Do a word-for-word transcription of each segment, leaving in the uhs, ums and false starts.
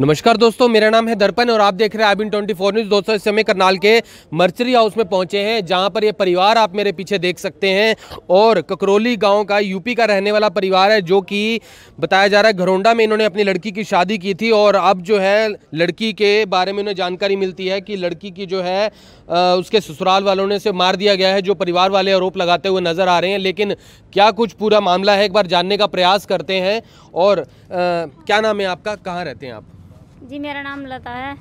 नमस्कार दोस्तों, मेरा नाम है दर्पण और आप देख रहे हैं I BN twenty four news. दोस्तों, इस समय करनाल के मर्चरी हाउस में पहुंचे हैं, जहां पर ये परिवार आप मेरे पीछे देख सकते हैं और ककरौली गांव का यूपी का रहने वाला परिवार है, जो कि बताया जा रहा है घरोंडा में इन्होंने अपनी लड़की की शादी की थी। और अब जो है लड़की के बारे में उन्हें जानकारी मिलती है कि लड़की की जो है उसके ससुराल वालों ने उसे मार दिया गया है, जो परिवार वाले आरोप लगाते हुए नज़र आ रहे हैं। लेकिन क्या कुछ पूरा मामला है, एक बार जानने का प्रयास करते हैं। और क्या नाम है आपका, कहाँ रहते हैं आप जी? मेरा नाम लता है,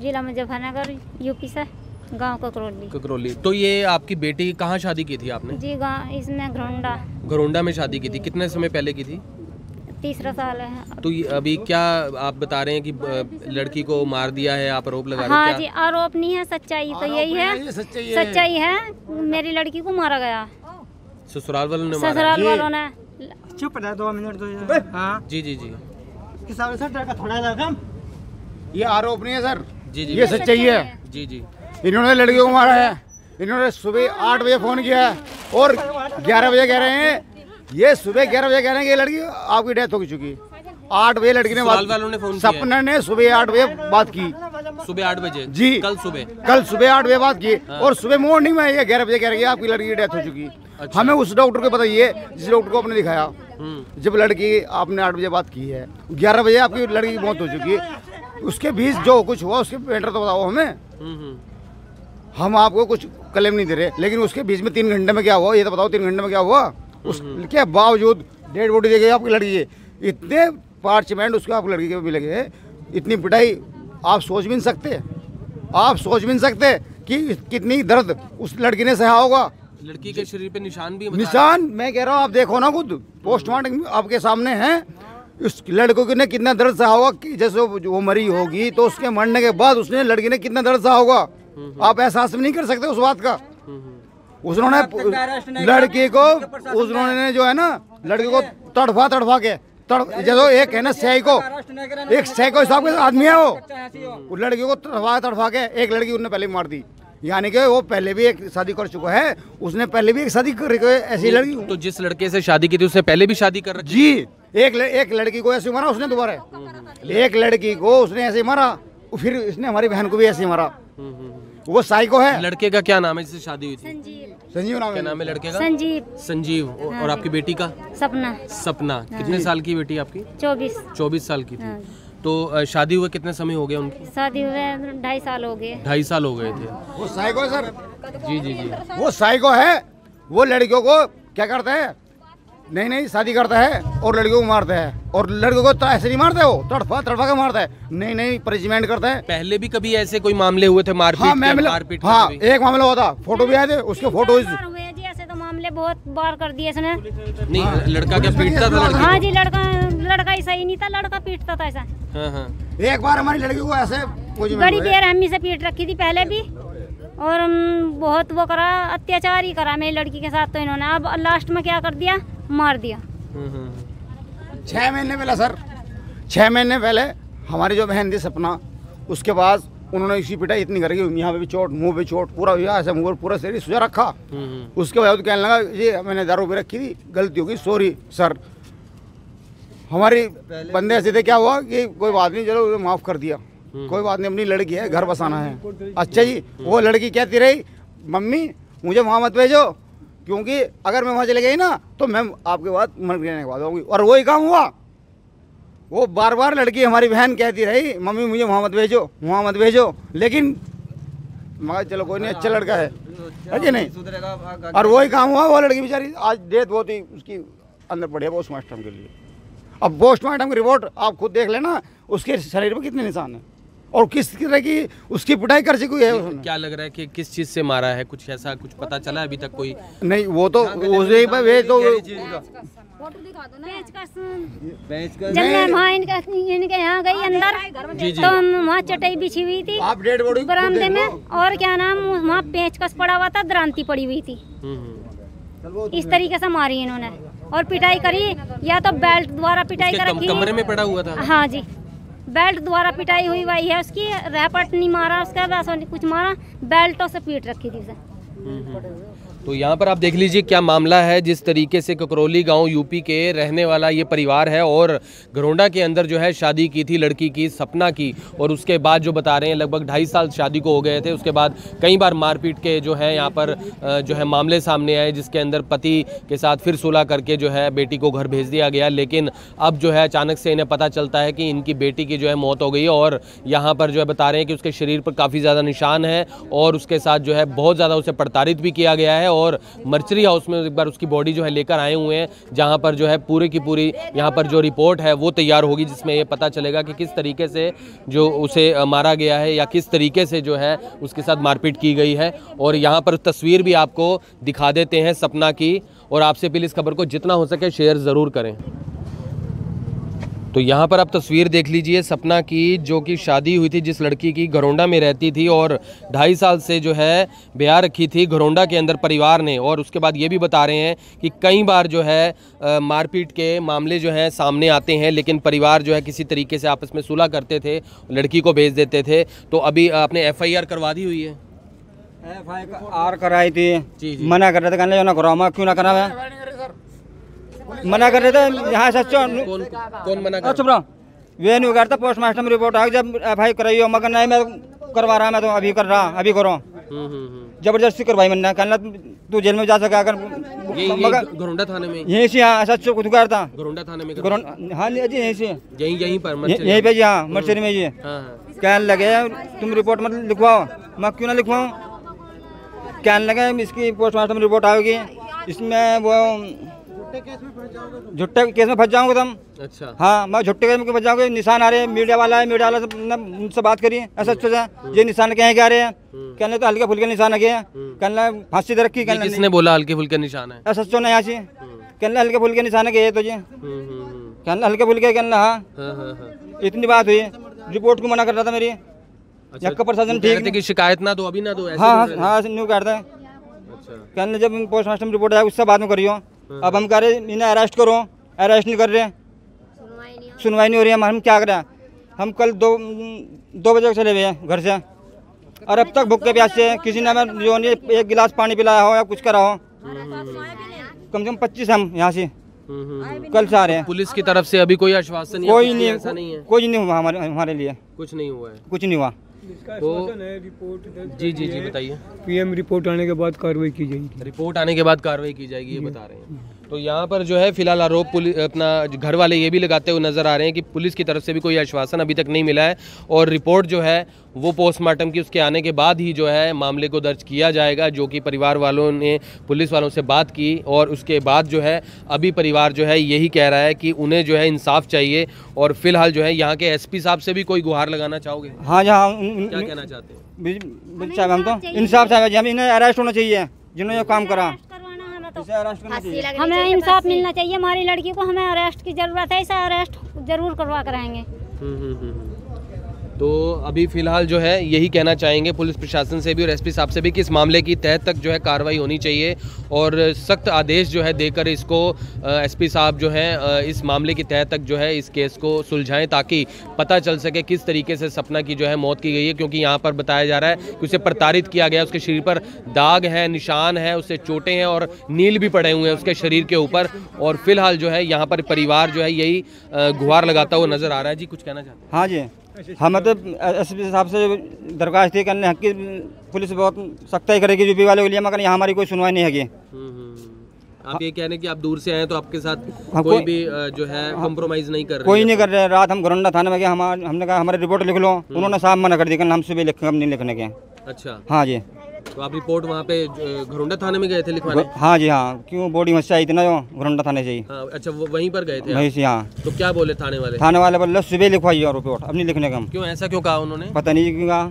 जिला मुजफ्फरनगर, यूपी से, गांव ककरौली। ककरौली। तो ये आपकी बेटी कहाँ शादी की थी आपने जी? गाँव इसने घरोंडा घरोंडा में शादी की थी। कितने समय पहले की थी? तीसरा साल है। तो अभी क्या आप बता रहे हैं कि लड़की को मार दिया है, आप आरोप लगा रहे हैं? हाँ जी, आरोप नहीं है, सच्चाई तो यही है, सच्चाई है। मेरी लड़की को मारा गया ससुराल वालों ने। ससुराल वालों ने चुप रह दो मिनट। हाँ जी जी जी, थोड़ा ये आरोप नहीं है सर जी जी, ये सच्चाई है जी जी। इन्होंने लड़की को मारा है। इन्होंने सुबह आठ बजे फोन किया है और ग्यारह बजे कह रहे हैं, ये सुबह ग्यारह बजे कह रहे हैं कि लड़की आपकी डेथ हो चुकी। आठ बजे लड़की ने बात वालों ने फोन किया। सपना ने सुबह आठ बजे बात की, सुबह आठ बजे जी, कल सुबह कल सुबह आठ बजे बात की। और सुबह मॉर्निंग में ये ग्यारह बजे कह रही है आपकी लड़की की डेथ हो चुकी। हमें उस डॉक्टर को बताइए जिस डॉक्टर को आपने दिखाया, जब लड़की आपने आठ बजे बात की है, ग्यारह बजे आपकी लड़की की मौत हो चुकी है। उसके बीच जो कुछ हुआ उसके मैटर तो बताओ हमें। हम आपको कुछ क्लेम नहीं दे रहे, लेकिन उसके बीच में तीन घंटे में क्या हुआ ये तो बताओ। तीन घंटे में क्या हुआ उसके बावजूद डेड बॉडी दे गई आपकी लड़की। इतने पार्चमेंट उसको आपकी लड़की के भी लगे, इतनी पिटाई आप सोच भी नहीं सकते, आप सोच भी नहीं सकते कि कितनी दर्द उस लड़की ने सहा होगा। लड़की के शरीर पे निशान भी, निशान मैं कह रहा हूँ आप देखो ना खुद, पोस्टमार्टम आपके सामने है। उस लड़कों ने कितना दर्द सहा होगा कि जैसे वो मरी होगी तो उसके मरने के बाद उसने लड़की ने कितना दर्द सहा होगा, आप एहसास भी नहीं कर सकते उस बात का। उसने लड़की को उसने जो है ना लड़की को तड़फा तड़फा के तड़ जैसे एक है ना सैको, एक सैको हिसाब के आदमी है वो। लड़की को तड़फा तड़फा के एक लड़की उसने पहले मार दी, यानी कि वो पहले भी एक शादी कर चुका है, उसने पहले भी एक शादी कर रखी है ऐसी लड़की। तो जिस लड़के से शादी की थी उसने पहले भी शादी कर रखी जी। एक लड़, एक लड़की को ऐसे मारा उसने दोबारा, एक लड़की को उसने ऐसे मारा, फिर इसने हमारी बहन को भी ऐसे मारा। वो साइको है। लड़के का क्या नाम है जिससे शादी हुई थी? संजीव। संजीव नाम है, नाम है लड़के का? संजीव। संजीव। और आपकी बेटी का? सपना। सपना। कितने साल की बेटी आपकी? चौबीस। चौबीस साल की थी। तो शादी हुए कितने समय हो गए उनकी? शादी हुए ढाई साल हो गए। ढाई साल हो गए थे। वो साइको सर जी जी जी, वो साइको है। वो लड़कियों को क्या करता है, नहीं नहीं शादी करता है और लड़कियों को मारता है। और लड़कियों को ऐसे नहीं मारता है वो, तड़फा तड़फा के मारता है, नहीं नहीं पनिशमेंट करता है। पहले भी कभी ऐसे कोई मामले हुए थे मारपीट? हाँ, मारपीट हाँ, एक मामला हुआ था, फोटो भी आए थे उसके फोटो जी। ऐसे तो मामले बहुत बार कर दिए इसने। नहीं लड़का क्या पीटता था? हाँ जी, लड़का लड़का ऐसा ही नहीं था, लड़का पीटता था ऐसा। एक बार हमारी लड़की को ऐसे बड़ी बेरहमी से पीट रखी थी पहले भी, और बहुत वो करा, अत्याचार ही करा मेरी लड़की के साथ तो इन्होंने। अब लास्ट में क्या कर दिया, मार दिया। छः महीने पहले सर, छः महीने पहले हमारी जो बहन थी सपना, उसके बाद उन्होंने इसी पिटाई इतनी करी, यहाँ पे भी चोट, मुंह पे चोट, पूरा हुआ ऐसे मुंह पर पूरा शरीर सुझा रखा। उसके बाद कहने लगा ये मैंने दारू पे रखी थी, गलती होगी, सॉरी सर। हमारे बंदे ऐसे थे, क्या हुआ कि कोई बात नहीं, चलो माफ़ कर दिया, कोई बात नहीं, अपनी लड़की है, घर बसाना है। अच्छा जी, वो लड़की कहती रही मम्मी मुझे वहाँ मत भेजो, क्योंकि अगर मैं वहाँ चले गई ना तो मैं आपके बाद मरने के बाद होगी। और वही काम हुआ, वो बार बार लड़की हमारी बहन कहती रही मम्मी मुझे वहाँ मत भेजो, वहाँ मत भेजो। लेकिन मगर चलो कोई नहीं, अच्छा लड़का है, है कि नहीं। और वही काम हुआ, वो लड़की बेचारी आज डेथ बहुत ही उसकी अंदर पड़ी है पोस्टमार्टम के लिए। अब पोस्टमार्टम की रिपोर्ट आप खुद देख लेना, उसके शरीर पर कितने निशान हैं और किस तरह की उसकी पिटाई कर चुकी है। क्या लग रहा है कि किस चीज़ से मारा है, कुछ ऐसा कुछ पता चला अभी तक? कोई नहीं, वो तो उसे भेज दो, इनके यहाँ गई अंदर तो वहाँ चटाई बिछी हुई थी बरामदे में, और क्या नाम वहाँ पेचकस पड़ा हुआ था, दरांती पड़ी हुई थी। इस तरीके से मारी इन्होंने और पिटाई करी, या तो बेल्ट द्वारा पिटाई कर, कमरे में पड़ा हुआ था। हाँ जी, बेल्ट द्वारा पिटाई हुई हुई है उसकी, रैपट नहीं मारा उसका, वैसा कुछ मारा, बेल्टों से पीट रखी थी उसे। तो यहाँ पर आप देख लीजिए क्या मामला है, जिस तरीके से ककरौली गांव यूपी के रहने वाला ये परिवार है और घरोंडा के अंदर जो है शादी की थी लड़की की, सपना की, और उसके बाद जो बता रहे हैं लगभग ढाई साल शादी को हो गए थे। उसके बाद कई बार मारपीट के जो है यहाँ पर जो है मामले सामने आए, जिसके अंदर पति के साथ फिर सुलह करके जो है बेटी को घर भेज दिया गया। लेकिन अब जो है अचानक से इन्हें पता चलता है कि इनकी बेटी की जो है मौत हो गई और यहाँ पर जो है बता रहे हैं कि उसके शरीर पर काफ़ी ज़्यादा निशान है और उसके साथ जो है बहुत ज़्यादा उसे प्रताड़ित भी किया गया है। और मर्चरी हाउस में एक बार उसकी बॉडी जो है लेकर आए हुए हैं, जहां पर जो है पूरे की पूरी यहां पर जो रिपोर्ट है वो तैयार होगी, जिसमें ये पता चलेगा कि किस तरीके से जो उसे मारा गया है या किस तरीके से जो है उसके साथ मारपीट की गई है। और यहां पर तस्वीर भी आपको दिखा देते हैं सपना की, और आपसे प्लीज़ इस खबर को जितना हो सके शेयर ज़रूर करें। तो यहाँ पर आप तस्वीर देख लीजिए सपना की, जो कि शादी हुई थी जिस लड़की की, घरोंडा में रहती थी और ढाई साल से जो है ब्याह रखी थी घरोंडा के अंदर परिवार ने। और उसके बाद ये भी बता रहे हैं कि कई बार जो है मारपीट के मामले जो हैं सामने आते हैं, लेकिन परिवार जो है किसी तरीके से आपस में सुलह करते थे, लड़की को भेज देते थे। तो अभी आपने एफ आई आर करवा दी हुई है? एफ आई आर कराई थी, मना कर रहे थे, क्यों ना करा, मना कर रहे थे यहाँ से। कौन कौन मना कर? चुप रहो, वे नहीं करता। पोस्टमास्टर में रिपोर्ट आ जब एफ आई कराइयो, मगर नहीं मैं करवा रहा, मैं तो अभी कर रहा, अभी करो, जबरदस्ती करवाई। मैंने कहना तू जेल में जा सका अगर, मगर घरोंडा थाने में यहीं से। हाँ सच कुछ करता घरोंडा थाने में, हाँ जी यहीं से, यहीं यहीं पर यहीं पे जी, हाँ मर्चरी में जी। कहने लगे तुम रिपोर्ट मत लिखवाओ, मैं क्यों ना लिखवाऊँ। कहने लगे इसकी पोस्टमास्टर में रिपोर्ट आएगी, इसमें वो झुट्टे केस में फंस जाओगे तुम। अच्छा हाँ, मैं झुट्टे केस में फंस जाओगे, निशान आ रहे हैं, मीडिया वाला है, मीडिया वाला सब उनसे बात करिए, ऐसा सोचा ये निशान कहें क्या आ रहे हैं। कहने तो हल्के फुल्के निशान आ गए, कहना फांसी दे रखी। कहना किसने बोला हल्के फुल्के निशान है? ऐसा सोचना यहाँ से, कहना हल्के फुल्के निशान गए तो जी, कहना हल्के फुल्के, कहना हाँ। इतनी बात हुई, रिपोर्ट को मना कर रहा था मेरी जक्का प्रशासन, ठीक है कि शिकायत ना दो, अभी ना दो। हाँ हाँ न्यू करता है, कहना जब पोस्टमास्टर में रिपोर्ट आया उससे बाद में करियो। अब हम कह रहे इन्हें अरेस्ट करो, अरेस्ट नहीं कर रहे, सुनवाई नहीं हो रही है। हम क्या करें, हम कल दो दो बजे चले गए घर से और अब तक भूख के प्यास से किसी ने हमें जो नहीं एक गिलास पानी पिलाया हो या कुछ करा हो। कम से कम पच्चीस हम यहाँ से कल से आ रहे हैं। पुलिस की तरफ से अभी कोई आश्वासन, कोई नहीं, कुछ नहीं हुआ हमारे हमारे लिए, कुछ नहीं हुआ है, कुछ नहीं हुआ। तो रिपोर्ट जी जी जी बताइए। पीएम रिपोर्ट आने के बाद कार्रवाई की जाएगी, रिपोर्ट आने के बाद कार्रवाई की जाएगी ये बता रहे हैं। तो यहाँ पर जो है फिलहाल आरोप पुलिस अपना घर वाले ये भी लगाते हुए नजर आ रहे हैं कि पुलिस की तरफ से भी कोई आश्वासन अभी तक नहीं मिला है और रिपोर्ट जो है वो पोस्टमार्टम की उसके आने के बाद ही जो है मामले को दर्ज किया जाएगा, जो कि परिवार वालों ने पुलिस वालों से बात की। और उसके बाद जो है अभी परिवार जो है यही कह रहा है कि उन्हें जो है इंसाफ चाहिए। और फिलहाल जो है यहाँ के एसपी साहब से भी कोई गुहार लगाना चाहोगे? हाँ जी हाँ, क्या कहना चाहते हैं? हम तो इंसाफ चाहिए, हम इन्हें अरेस्ट होना चाहिए जिन्होंने काम करा, हमें इंसाफ मिलना चाहिए। हमारी लड़की को हमें अरेस्ट की जरूरत है, ऐसा अरेस्ट जरूर करवा कराएंगे। तो अभी फिलहाल जो है यही कहना चाहेंगे पुलिस प्रशासन से भी और एसपी साहब से भी कि इस मामले की तह तक जो है कार्रवाई होनी चाहिए और सख्त आदेश जो है देकर इसको एसपी साहब जो हैं इस मामले की तह तक जो है इस केस को सुलझाएं, ताकि पता चल सके किस तरीके से सपना की जो है मौत की गई है। क्योंकि यहाँ पर बताया जा रहा है कि उसे प्रताड़ित किया गया, उसके शरीर पर दाग है, निशान है, उससे चोटें हैं और नील भी पड़े हुए हैं उसके शरीर के ऊपर। और फिलहाल जो है यहाँ पर परिवार जो है यही गुहार लगाता हुआ नजर आ रहा है। जी कुछ कहना चाहते हैं? हाँ जी, हम मतलब एस पी साहब से दरखास्त थी करने की पुलिस बहुत सख्ताई करेगी यूपी वाले के लिए, मगर यहाँ हमारी कोई सुनवाई नहीं है। आप ये कहने कि आप दूर से आए तो आपके साथ कोई, कोई भी जो है कॉम्प्रोमाइज नहीं कर रहे? कोई नहीं कर रहे। रात हम घरोंडा थाने में गए, हम, हमने कहा हमारी रिपोर्ट लिख लो, उन्होंने साफ मना कर दिया, हम सुबह लिखेंगे, हम नहीं लिखने के। अच्छा हाँ जी, तो आप रिपोर्ट वहाँ पे घरोंडा थाने में गए थे लिखवाने? हाँ जी हाँ, क्यों बॉडी वहाँ से आई थी ना, घरोंडा थाने से ही। हाँ, अच्छा वो वहीं पर गए थे? वहीं से हाँ। तो क्या बोले थाने वाले? थाने वाले बोले सुबह लिखवाइए और रिपोर्ट, अब नहीं लिखने का। क्यों ऐसा क्यों कहा उन्होंने? पता नहीं क्यों कहा।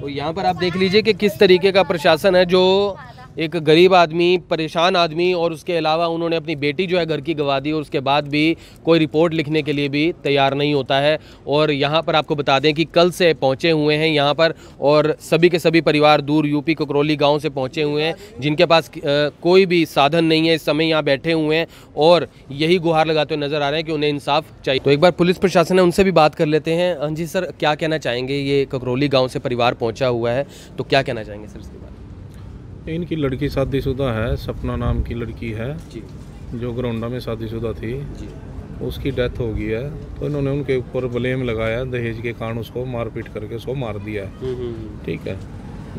तो यहाँ पर आप देख लीजिए कि किस तरीके का प्रशासन है, जो एक गरीब आदमी, परेशान आदमी, और उसके अलावा उन्होंने अपनी बेटी जो है घर की गंवा दी और उसके बाद भी कोई रिपोर्ट लिखने के लिए भी तैयार नहीं होता है। और यहाँ पर आपको बता दें कि कल से पहुँचे हुए हैं यहाँ पर और सभी के सभी परिवार दूर यूपी ककरौली गांव से पहुँचे हुए हैं, जिनके पास कोई भी साधन नहीं है, इस समय यहाँ बैठे हुए हैं और यही गुहार लगाते हुए नज़र आ रहे हैं कि उन्हें इंसाफ चाहिए। तो एक बार पुलिस प्रशासन है उनसे भी बात कर लेते हैं। हाँ जी सर, क्या कहना चाहेंगे? ये ककरौली गाँव से परिवार पहुँचा हुआ है, तो क्या कहना चाहेंगे सर इसके बारे में? इनकी लड़की शादीशुदा है, सपना नाम की लड़की है जी। जो घरोंडा में शादीशुदा थी जी। उसकी डेथ हो गई है तो इन्होंने उनके ऊपर ब्लेम लगाया दहेज के कारण, उसको मारपीट करके उसको मार दिया है, ठीक है,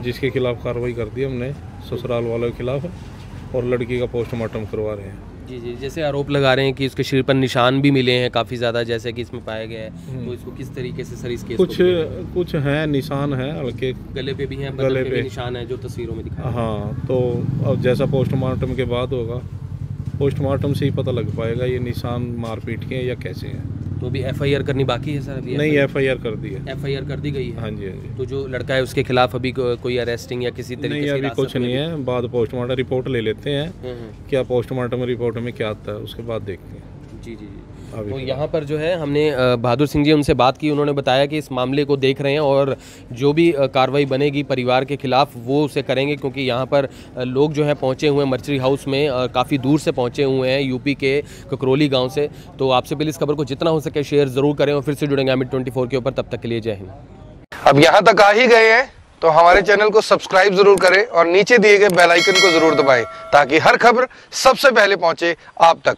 जिसके खिलाफ कार्रवाई कर दी हमने ससुराल वालों के खिलाफ, और लड़की का पोस्टमार्टम करवा रहे हैं जी जी। जैसे आरोप लगा रहे हैं कि उसके शरीर पर निशान भी मिले हैं काफ़ी ज़्यादा, जैसे कि इसमें पाया गया है, तो इसको किस तरीके से सर इस केस कुछ कुछ हैं निशान हैं, हल्के गले पे भी हैं, गले पे, पे भी निशान है जो तस्वीरों में दिखाया। हाँ, तो अब जैसा पोस्टमार्टम के बाद होगा, पोस्टमार्टम से ही पता लग पाएगा ये निशान मारपीट के हैं या कैसे हैं। तो भी एफआईआर करनी बाकी है सर अभी? नहीं, एफआईआर कर दी है, एफआईआर कर दी गई है। हाँ जी हाँ जी। तो जो लड़का है उसके खिलाफ अभी को, कोई अरेस्टिंग या किसी तरीके से? नहीं, अभी कुछ नहीं है, बाद पोस्टमार्टम रिपोर्ट ले लेते हैं, क्या पोस्टमार्टम रिपोर्ट में क्या आता है उसके बाद देखते हैं। जी जी जी। तो यहाँ पर जो है हमने बहादुर सिंह जी उनसे बात की, उन्होंने बताया कि इस मामले को देख रहे हैं और जो भी कार्रवाई बनेगी परिवार के खिलाफ वो उसे करेंगे, क्योंकि यहाँ पर लोग जो है पहुँचे हुए हैं मर्चरी हाउस में, काफ़ी दूर से पहुँचे हुए हैं यूपी के ककरौली गाँव से। तो आपसे पहले इस खबर को जितना हो सके शेयर ज़रूर करें और फिर से जुड़ेंगे अमिट ट्वेंटी फोर के ऊपर। तब तक के लिए जय हिंद। अब यहाँ तक आ ही गए हैं तो हमारे चैनल को सब्सक्राइब जरूर करें और नीचे दिए गए बेल आइकन को जरूर दबाएं ताकि हर खबर सबसे पहले पहुँचे आप तक।